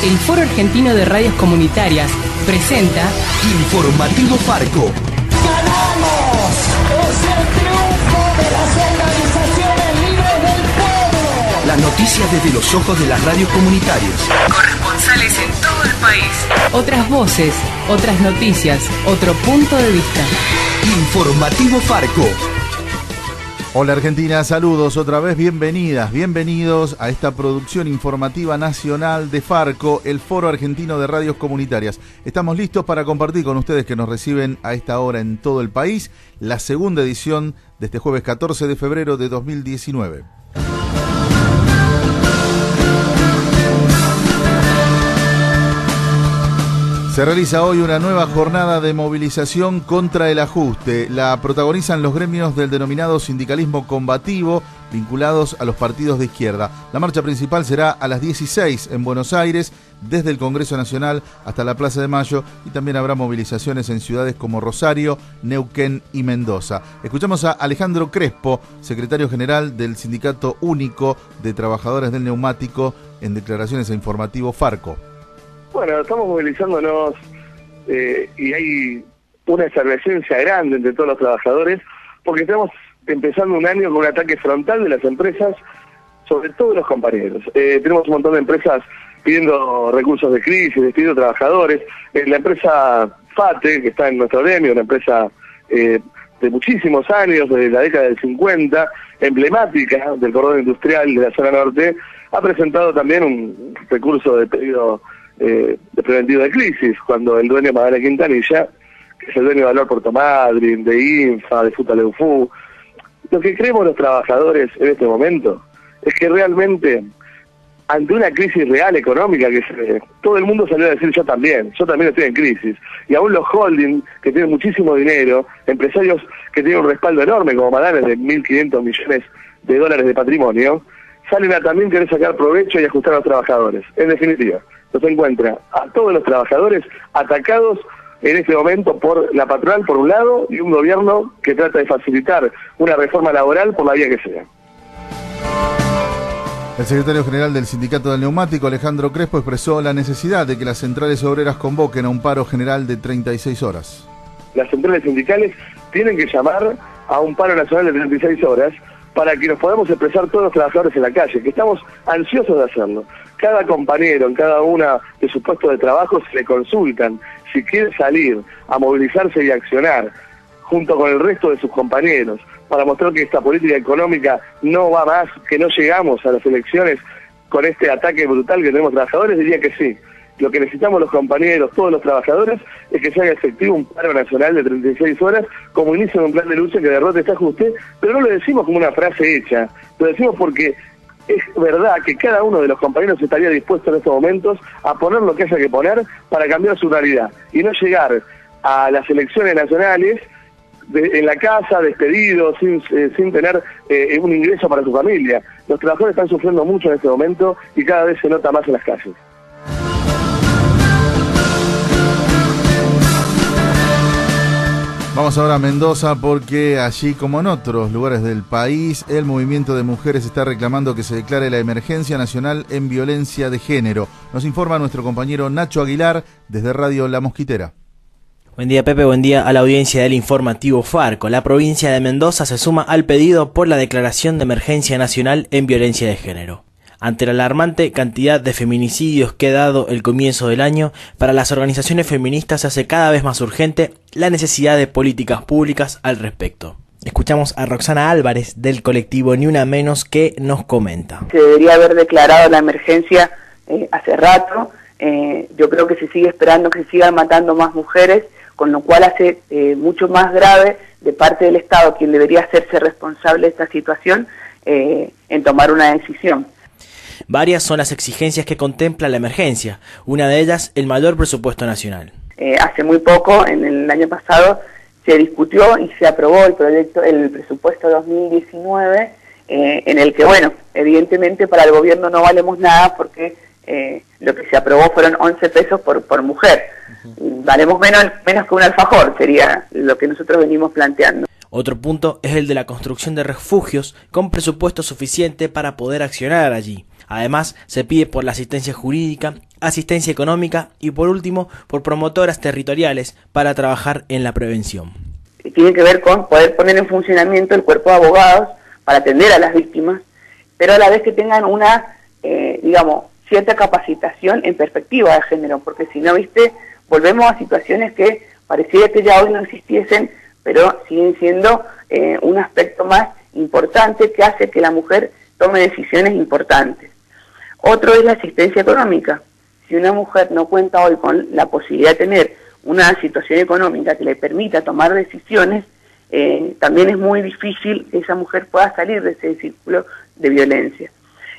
El Foro Argentino de Radios Comunitarias presenta Informativo Farco. ¡Ganamos! ¡Es el triunfo de las organizaciones libres del pueblo! Las noticias desde los ojos de las radios comunitarias. Corresponsales en todo el país. Otras voces, otras noticias, otro punto de vista. Informativo Farco. Hola Argentina, saludos otra vez, bienvenidas, bienvenidos a esta producción informativa nacional de Farco, el Foro Argentino de Radios Comunitarias. Estamos listos para compartir con ustedes que nos reciben a esta hora en todo el país, la segunda edición de este jueves 14 de febrero de 2019. Se realiza hoy una nueva jornada de movilización contra el ajuste. La protagonizan los gremios del denominado sindicalismo combativo vinculados a los partidos de izquierda. La marcha principal será a las 16 en Buenos Aires, desde el Congreso Nacional hasta la Plaza de Mayo, y también habrá movilizaciones en ciudades como Rosario, Neuquén y Mendoza. Escuchamos a Alejandro Crespo, secretario general del Sindicato Único de Trabajadores del Neumático, en declaraciones a Informativo Farco. Bueno, estamos movilizándonos y hay una efervescencia grande entre todos los trabajadores porque estamos empezando un año con un ataque frontal de las empresas, sobre todo de los compañeros. Tenemos un montón de empresas pidiendo recursos de crisis, despidiendo trabajadores. La empresa FATE, que está en nuestro gremio, una empresa de muchísimos años, desde la década del 50, emblemática del cordón industrial de la zona norte, ha presentado también un recurso de pedido de preventivo de crisis, cuando el dueño Madera Quintanilla, que es el dueño de Valor Puerto Madryn, de Infa, de Futaleufu, lo que creemos los trabajadores en este momento es que realmente ante una crisis real económica que todo el mundo salió a decir yo también estoy en crisis, y aún los holding que tienen muchísimo dinero, empresarios que tienen un respaldo enorme como Madera de 1.500 millones de dólares de patrimonio, salen a también querer sacar provecho y ajustar a los trabajadores. En definitiva, nos encuentra a todos los trabajadores atacados en este momento por la patronal, por un lado, y un gobierno que trata de facilitar una reforma laboral por la vía que sea. El secretario general del Sindicato del Neumático, Alejandro Crespo, expresó la necesidad de que las centrales obreras convoquen a un paro general de 36 horas. Las centrales sindicales tienen que llamar a un paro nacional de 36 horas para que nos podamos expresar todos los trabajadores en la calle, que estamos ansiosos de hacerlo. Cada compañero, en cada una de sus puestos de trabajo, se le consultan si quiere salir a movilizarse y accionar junto con el resto de sus compañeros para mostrar que esta política económica no va más, que no llegamos a las elecciones con este ataque brutal que tenemos trabajadores. Diría que sí. Lo que necesitamos los compañeros, todos los trabajadores, es que se haga efectivo un paro nacional de 36 horas como inicio de un plan de lucha que derrote este ajuste, pero no lo decimos como una frase hecha, lo decimos porque es verdad que cada uno de los compañeros estaría dispuesto en estos momentos a poner lo que haya que poner para cambiar su realidad y no llegar a las elecciones nacionales en la casa, despedidos, sin tener un ingreso para su familia. Los trabajadores están sufriendo mucho en este momento y cada vez se nota más en las calles. Vamos ahora a Mendoza porque allí, como en otros lugares del país, el movimiento de mujeres está reclamando que se declare la emergencia nacional en violencia de género. Nos informa nuestro compañero Nacho Aguilar desde Radio La Mosquitera. Buen día, Pepe, buen día a la audiencia del Informativo Farco. La provincia de Mendoza se suma al pedido por la declaración de emergencia nacional en violencia de género. Ante la alarmante cantidad de feminicidios que ha dado el comienzo del año, para las organizaciones feministas se hace cada vez más urgente la necesidad de políticas públicas al respecto. Escuchamos a Roxana Álvarez del colectivo Ni Una Menos, que nos comenta. Se debería haber declarado la emergencia hace rato. Yo creo que se sigue esperando que se sigan matando más mujeres, con lo cual hace mucho más grave de parte del Estado, quien debería hacerse responsable de esta situación, en tomar una decisión. Varias son las exigencias que contempla la emergencia, una de ellas el mayor presupuesto nacional. Hace muy poco, en el año pasado, se discutió y se aprobó el presupuesto 2019, en el que, bueno, evidentemente para el gobierno no valemos nada porque lo que se aprobó fueron 11 pesos por mujer. Uh-huh. Valemos menos que un alfajor, sería lo que nosotros venimos planteando. Otro punto es el de la construcción de refugios con presupuesto suficiente para poder accionar allí. Además, se pide por la asistencia jurídica asistencia económica y, por último, por promotoras territoriales para trabajar en la prevención. Tiene que ver con poder poner en funcionamiento el cuerpo de abogados para atender a las víctimas, pero a la vez que tengan una, cierta capacitación en perspectiva de género, porque si no, volvemos a situaciones que pareciera que ya hoy no existiesen, pero siguen siendo un aspecto más importante que hace que la mujer tome decisiones importantes. Otro es la asistencia económica. Si una mujer no cuenta hoy con la posibilidad de tener una situación económica que le permita tomar decisiones, también es muy difícil que esa mujer pueda salir de ese círculo de violencia.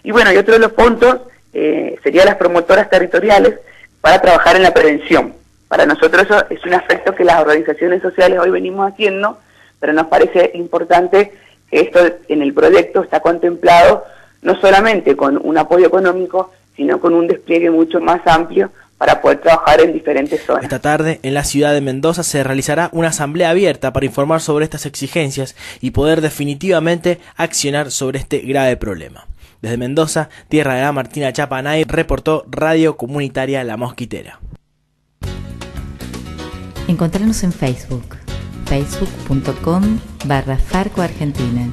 Y bueno, y otro de los puntos serían las promotoras territoriales para trabajar en la prevención. Para nosotros eso es un aspecto que las organizaciones sociales hoy venimos haciendo, pero nos parece importante que esto en el proyecto está contemplado no solamente con un apoyo económico, sino con un despliegue mucho más amplio para poder trabajar en diferentes zonas. Esta tarde, en la ciudad de Mendoza, se realizará una asamblea abierta para informar sobre estas exigencias y poder definitivamente accionar sobre este grave problema. Desde Mendoza, tierra de la Martina Chapanay, reportó Radio Comunitaria La Mosquitera. Encontrarnos en Facebook, facebook.com/Farco Argentina.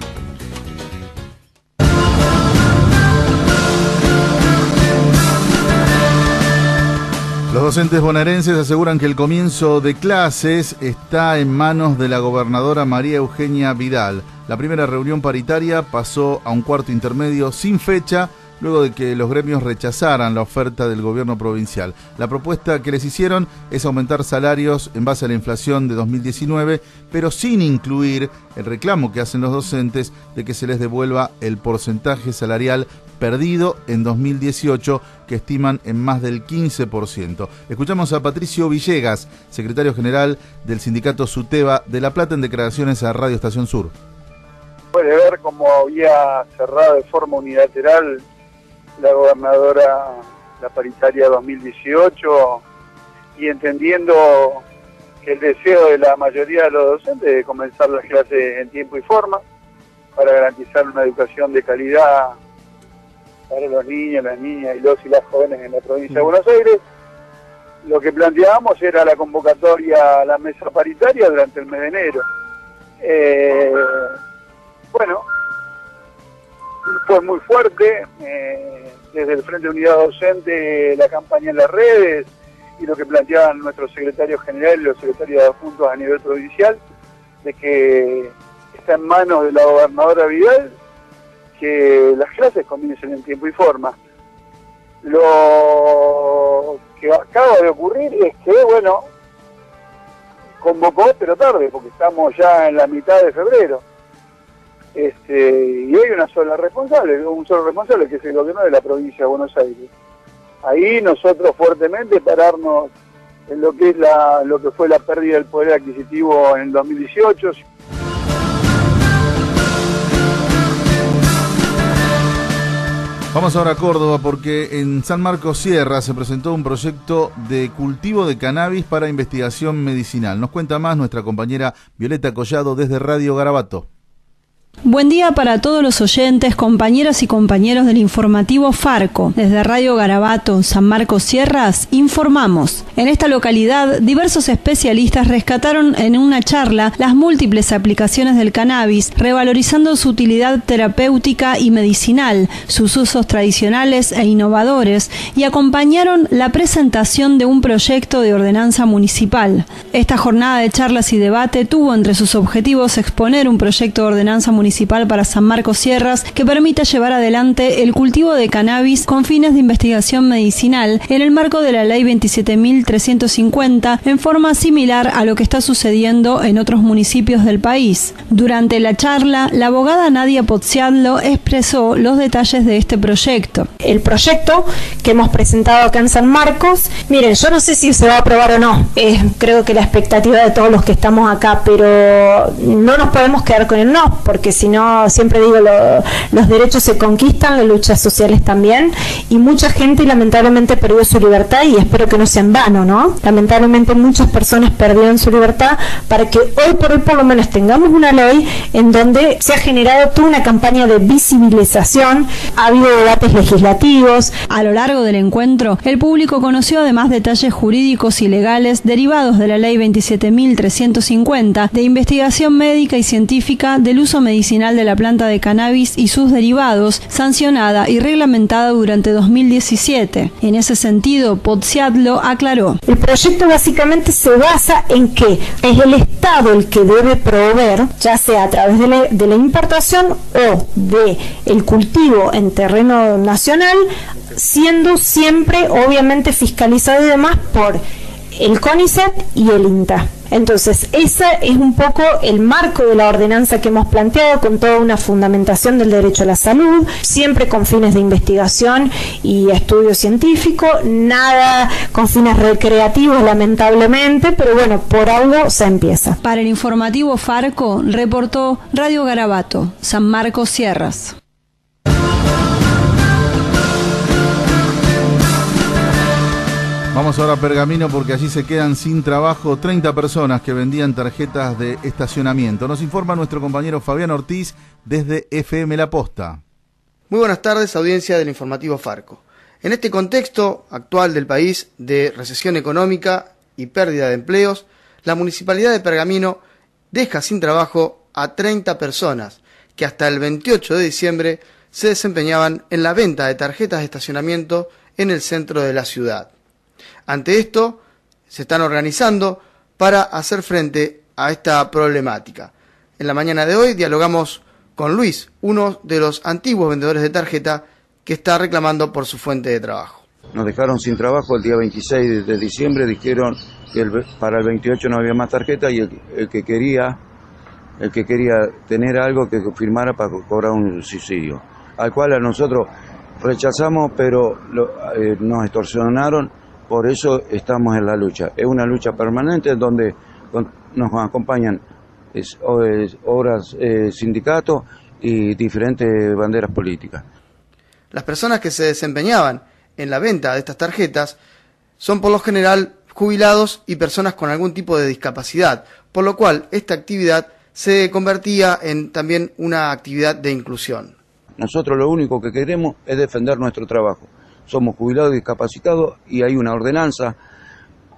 Los docentes bonaerenses aseguran que el comienzo de clases está en manos de la gobernadora María Eugenia Vidal. La primera reunión paritaria pasó a un cuarto intermedio sin fecha, luego de que los gremios rechazaran la oferta del gobierno provincial. La propuesta que les hicieron es aumentar salarios en base a la inflación de 2019, pero sin incluir el reclamo que hacen los docentes de que se les devuelva el porcentaje salarial perdido en 2018, que estiman en más del 15%. Escuchamos a Patricio Villegas, secretario general del sindicato SUTEBA de La Plata, en declaraciones a Radio Estación Sur. Puede ver cómo había cerrado de forma unilateral la gobernadora la paritaria 2018, y entendiendo que el deseo de la mayoría de los docentes de comenzar las clases en tiempo y forma para garantizar una educación de calidad para los niños, las niñas y los y las jóvenes en la provincia de Buenos Aires. Lo que planteábamos era la convocatoria a la mesa paritaria durante el mes de enero. Fue muy fuerte, desde el Frente Unidad Docente, la campaña en las redes y lo que planteaban nuestros secretarios generales y los secretarios adjuntos a nivel provincial, de que está en manos de la gobernadora Vidal que las clases comiencen en tiempo y forma. Lo que acaba de ocurrir es que, convocó pero tarde, porque estamos ya en la mitad de febrero. Y hay un solo responsable, que es el gobierno de la provincia de Buenos Aires. Ahí nosotros fuertemente pararnos en lo que es lo que fue la pérdida del poder adquisitivo en el 2018. Vamos ahora a Córdoba, porque en San Marcos Sierras se presentó un proyecto de cultivo de cannabis para investigación medicinal. Nos cuenta más nuestra compañera Violeta Collado desde Radio Garabato. Buen día para todos los oyentes, compañeras y compañeros del informativo Farco. Desde Radio Garabato, San Marcos Sierras, informamos. En esta localidad, diversos especialistas rescataron en una charla las múltiples aplicaciones del cannabis, revalorizando su utilidad terapéutica y medicinal, sus usos tradicionales e innovadores, y acompañaron la presentación de un proyecto de ordenanza municipal. Esta jornada de charlas y debate tuvo entre sus objetivos exponer un proyecto de ordenanza municipal para San Marcos Sierras que permita llevar adelante el cultivo de cannabis con fines de investigación medicinal en el marco de la Ley 27.350, en forma similar a lo que está sucediendo en otros municipios del país. Durante la charla, la abogada Nadia Pozziadlo expresó los detalles de este proyecto. El proyecto que hemos presentado acá en San Marcos, miren, yo no sé si se va a aprobar o no, creo que la expectativa de todos los que estamos acá, pero no nos podemos quedar con el no, porque si no, siempre digo, los derechos se conquistan, las luchas sociales también, y mucha gente lamentablemente perdió su libertad, y espero que no sea en vano, ¿no? Lamentablemente muchas personas perdieron su libertad para que hoy por lo menos tengamos una ley en donde se ha generado toda una campaña de visibilización, ha habido debates legislativos. A lo largo del encuentro, el público conoció además detalles jurídicos y legales derivados de la Ley 27.350 de investigación médica y científica del uso medicinal de la planta de cannabis y sus derivados, sancionada y reglamentada durante 2017. En ese sentido, Pozziadlo aclaró: el proyecto básicamente se basa en que es el Estado el que debe proveer, ya sea a través de la importación o del cultivo en terreno nacional, siendo siempre obviamente fiscalizado y demás por el CONICET y el INTA. Entonces, ese es un poco el marco de la ordenanza que hemos planteado, con toda una fundamentación del derecho a la salud, siempre con fines de investigación y estudio científico, nada con fines recreativos, lamentablemente, pero bueno, por algo se empieza. Para el informativo Farco, reportó Radio Garabato, San Marcos Sierras. Vamos ahora a Pergamino, porque allí se quedan sin trabajo 30 personas que vendían tarjetas de estacionamiento. Nos informa nuestro compañero Fabián Ortiz desde FM La Posta. Muy buenas tardes, audiencia del informativo Farco. En este contexto actual del país de recesión económica y pérdida de empleos, la municipalidad de Pergamino deja sin trabajo a 30 personas que hasta el 28 de diciembre se desempeñaban en la venta de tarjetas de estacionamiento en el centro de la ciudad. Ante esto, se están organizando para hacer frente a esta problemática. En la mañana de hoy dialogamos con Luis, uno de los antiguos vendedores de tarjeta que está reclamando por su fuente de trabajo. Nos dejaron sin trabajo el día 26 de diciembre, dijeron que para el 28 no había más tarjeta, y el que quería tener algo que firmara para cobrar un subsidio, al cual a nosotros rechazamos, pero nos extorsionaron. Por eso estamos en la lucha. Es una lucha permanente donde nos acompañan obras, sindicatos y diferentes banderas políticas. Las personas que se desempeñaban en la venta de estas tarjetas son por lo general jubilados y personas con algún tipo de discapacidad, por lo cual esta actividad se convertía en también una actividad de inclusión. Nosotros lo único que queremos es defender nuestro trabajo. Somos jubilados y discapacitados y hay una ordenanza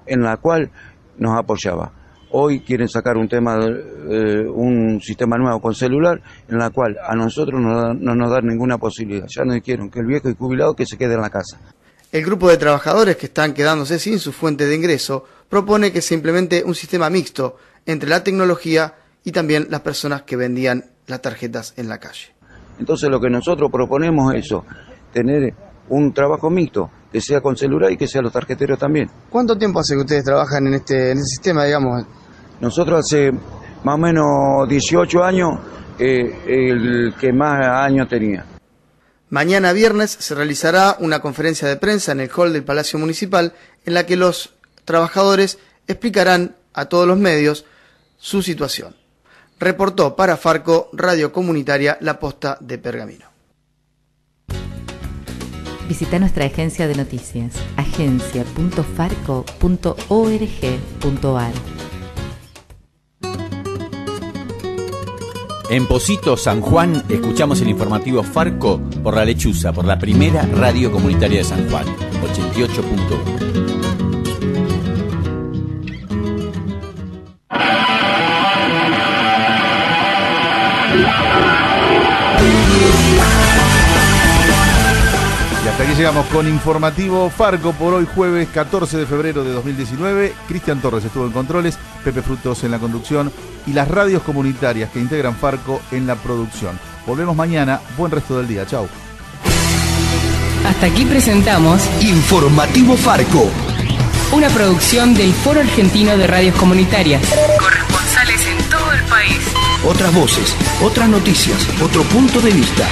en la cual nos apoyaba. Hoy quieren sacar un sistema nuevo con celular, en la cual a nosotros no nos dan ninguna posibilidad. Ya nos dijeron que el viejo y jubilado que se quede en la casa. El grupo de trabajadores que están quedándose sin su fuente de ingreso propone que se implemente un sistema mixto entre la tecnología y también las personas que vendían las tarjetas en la calle. Entonces lo que nosotros proponemos es eso, tener un trabajo mixto, que sea con celular y que sea los tarjeteros también. ¿Cuánto tiempo hace que ustedes trabajan en este sistema, digamos? Nosotros hace más o menos 18 años, el que más años tenía. Mañana viernes se realizará una conferencia de prensa en el hall del Palacio Municipal, en la que los trabajadores explicarán a todos los medios su situación. Reportó para Farco, Radio Comunitaria La Posta de Pergamino. Visita nuestra agencia de noticias, agencia.farco.org.ar. En Pocito, San Juan, escuchamos el informativo Farco por La Lechuza, por la primera radio comunitaria de San Juan, 88.1. Hasta aquí llegamos con Informativo Farco por hoy jueves 14 de febrero de 2019. Cristian Torres estuvo en controles, Pepe Frutos en la conducción y las radios comunitarias que integran Farco en la producción. Volvemos mañana, buen resto del día, chau. Hasta aquí presentamos Informativo Farco, una producción del Foro Argentino de Radios Comunitarias. Corresponsales en todo el país. Otras voces, otras noticias, otro punto de vista.